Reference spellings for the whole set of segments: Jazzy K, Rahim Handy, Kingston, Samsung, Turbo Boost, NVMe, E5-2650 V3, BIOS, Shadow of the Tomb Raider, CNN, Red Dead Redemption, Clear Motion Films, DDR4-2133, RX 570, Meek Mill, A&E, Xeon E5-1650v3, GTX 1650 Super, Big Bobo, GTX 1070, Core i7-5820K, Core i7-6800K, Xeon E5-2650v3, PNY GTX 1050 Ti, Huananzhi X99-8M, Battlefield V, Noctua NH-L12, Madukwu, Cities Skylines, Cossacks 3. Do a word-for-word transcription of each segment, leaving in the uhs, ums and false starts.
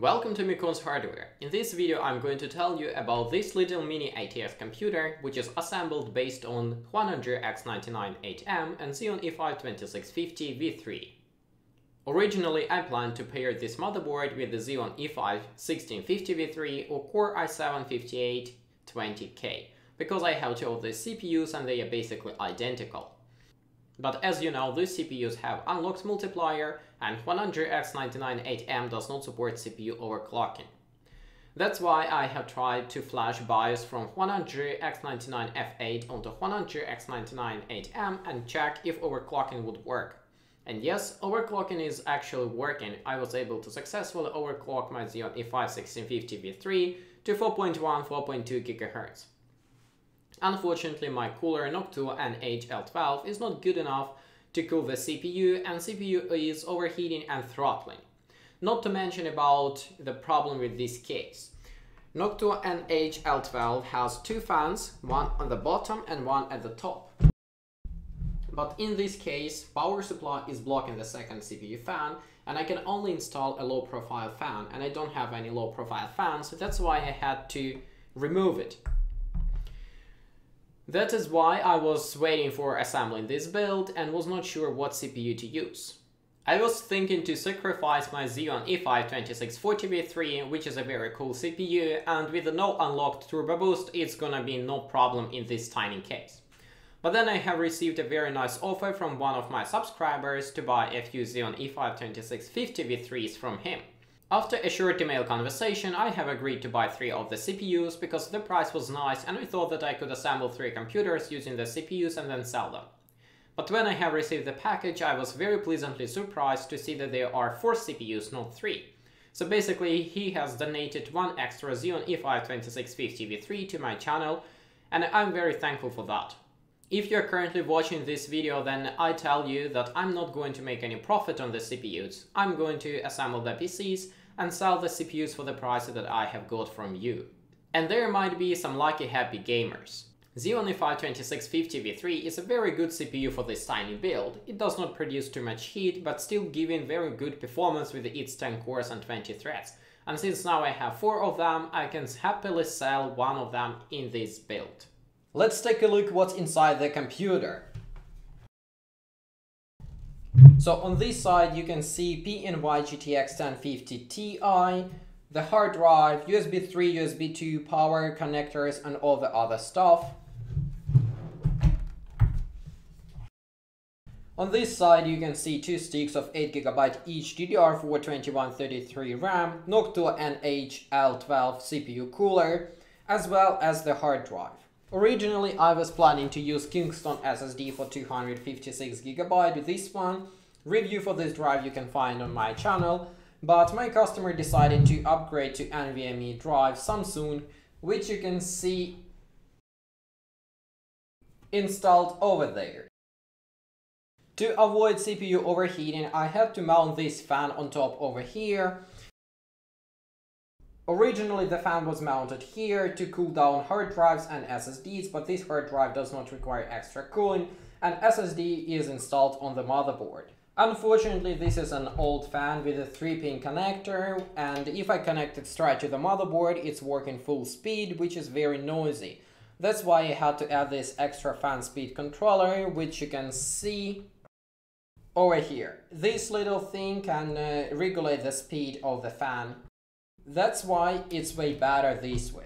Welcome to Miyconst Hardware. In this video I'm going to tell you about this little mini A T S computer, which is assembled based on Huananzhi X ninety-nine dash eight M and Xeon E five twenty-six fifty v three. Originally I planned to pair this motherboard with the Xeon E five sixteen fifty v three or Core i seven fifty-eight twenty K, because I have two of these C P Us and they are basically identical. But as you know, these C P Us have unlocked multiplier, and Huananzhi X ninety-nine dash eight M does not support C P U overclocking. That's why I have tried to flash BIOS from Huananzhi X ninety-nine dash F eight onto Huananzhi X ninety-nine dash eight M and check if overclocking would work. And yes, overclocking is actually working. I was able to successfully overclock my Xeon E five sixteen fifty v three to four point one to four point two gigahertz. Unfortunately, my cooler Noctua N H L twelve is not good enough to cool the C P U, and C P U is overheating and throttling. Not to mention about the problem with this case. Noctua N H L twelve has two fans, one on the bottom and one at the top. But in this case, power supply is blocking the second C P U fan, and I can only install a low-profile fan, and I don't have any low-profile fans, so that's why I had to remove it. That is why I was waiting for assembling this build and was not sure what C P U to use. I was thinking to sacrifice my Xeon E five twenty-six forty v three, which is a very cool C P U, and with no unlocked turbo boost it's gonna be no problem in this tiny case. But then I have received a very nice offer from one of my subscribers to buy a few Xeon E five twenty-six fifty v threes from him. After a short email conversation, I have agreed to buy three of the C P Us because the price was nice and I thought that I could assemble three computers using the C P Us and then sell them. But when I have received the package, I was very pleasantly surprised to see that there are four C P Us, not three. So basically, he has donated one extra Xeon E five twenty-six fifty v three to my channel, and I'm very thankful for that. If you're currently watching this video, then I tell you that I'm not going to make any profit on the C P Us. I'm going to assemble the P Cs and sell the C P Us for the price that I have got from you. And there might be some lucky happy gamers. Xeon E five twenty-six fifty v three is a very good C P U for this tiny build. It does not produce too much heat, but still giving very good performance with its ten cores and twenty threads. And since now I have four of them, I can happily sell one of them in this build. Let's take a look what's inside the computer. So on this side you can see P N Y G T X ten fifty T I, the hard drive, U S B three, U S B two, power, connectors and all the other stuff. On this side you can see two sticks of eight gigabyte each D D R four twenty-one thirty-three RAM, Noctua N H L twelve C P U cooler, as well as the hard drive. Originally, I was planning to use Kingston S S D for two hundred fifty-six gigabytes, this one. Review for this drive you can find on my channel, but my customer decided to upgrade to N V M e drive Samsung, which you can see installed over there. To avoid C P U overheating, I had to mount this fan on top over here. Originally, the fan was mounted here to cool down hard drives and S S Ds, but this hard drive does not require extra cooling, and S S D is installed on the motherboard. Unfortunately, this is an old fan with a three pin connector, and if I connect it straight to the motherboard, it's working full speed, which is very noisy. That's why I had to add this extra fan speed controller, which you can see over here. This little thing can uh, regulate the speed of the fan. That's why it's way better this way.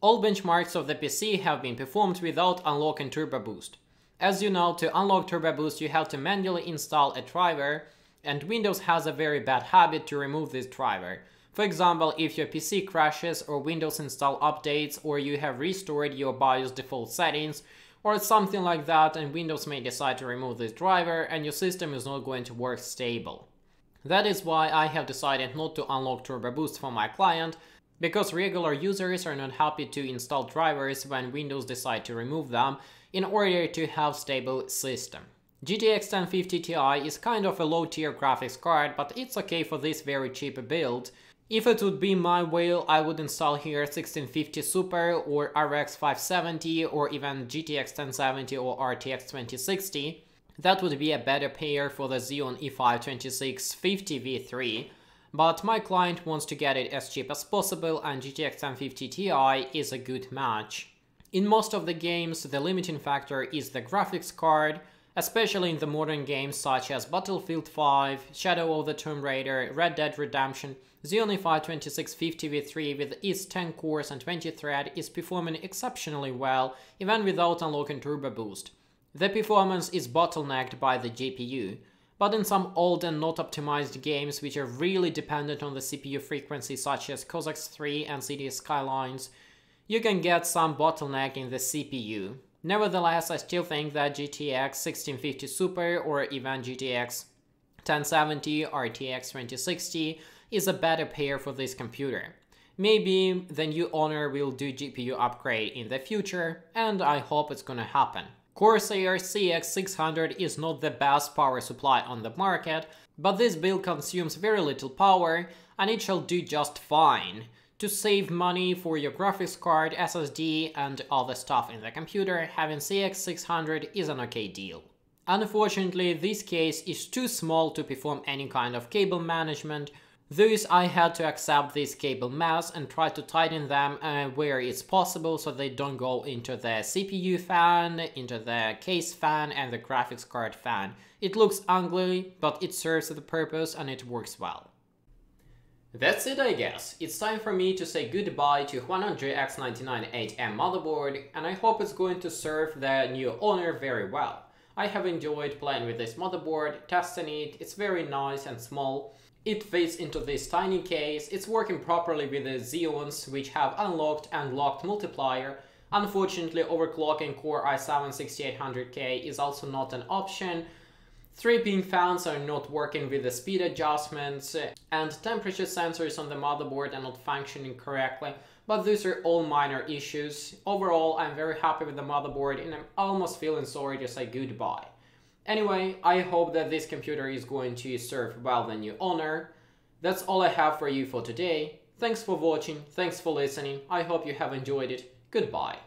All benchmarks of the P C have been performed without unlocking Turbo Boost. As you know, to unlock Turbo Boost you have to manually install a driver, and Windows has a very bad habit to remove this driver. For example, if your P C crashes or Windows install updates, or you have restored your BIOS default settings or something like that, and Windows may decide to remove this driver and your system is not going to work stable. That is why I have decided not to unlock Turbo Boost for my client, because regular users are not happy to install drivers when Windows decide to remove them in order to have stable system. G T X ten fifty T I is kind of a low-tier graphics card, but it's okay for this very cheap build. If it would be my will, I would install here sixteen fifty Super or R X five seventy or even G T X ten seventy or R T X twenty sixty. That would be a better pair for the Xeon E five twenty-six fifty v three. But my client wants to get it as cheap as possible, and G T X ten fifty T I is a good match. In most of the games, the limiting factor is the graphics card, especially in the modern games such as Battlefield V, Shadow of the Tomb Raider, Red Dead Redemption. Xeon E five twenty-six fifty v three with its ten cores and twenty thread is performing exceptionally well, even without unlocking Turbo Boost. The performance is bottlenecked by the G P U. But in some old and not optimized games, which are really dependent on the C P U frequency, such as Cossacks three and Cities Skylines, you can get some bottleneck in the C P U. Nevertheless, I still think that G T X sixteen fifty Super or even G T X ten seventy, R T X twenty sixty is a better pair for this computer. Maybe the new owner will do G P U upgrade in the future, and I hope it's gonna happen. Corsair C X six hundred is not the best power supply on the market, but this build consumes very little power and it shall do just fine. To save money for your graphics card, S S D and other stuff in the computer, having C X six hundred is an okay deal. Unfortunately, this case is too small to perform any kind of cable management, thus I had to accept this cable mess and try to tighten them uh, where it's possible so they don't go into the C P U fan, into the case fan and the graphics card fan. It looks ugly, but it serves the purpose and it works well. That's it, I guess. It's time for me to say goodbye to Huananzhi X ninety-nine dash eight M motherboard, and I hope it's going to serve the new owner very well. I have enjoyed playing with this motherboard, testing it, it's very nice and small. It fits into this tiny case, it's working properly with the Xeons, which have unlocked and locked multiplier. Unfortunately, overclocking Core i seven sixty-eight hundred K is also not an option. Three pin fans are not working with the speed adjustments, and temperature sensors on the motherboard are not functioning correctly, but these are all minor issues. Overall, I'm very happy with the motherboard and I'm almost feeling sorry to say goodbye. Anyway, I hope that this computer is going to serve well the new owner. That's all I have for you for today. Thanks for watching, thanks for listening, I hope you have enjoyed it, goodbye.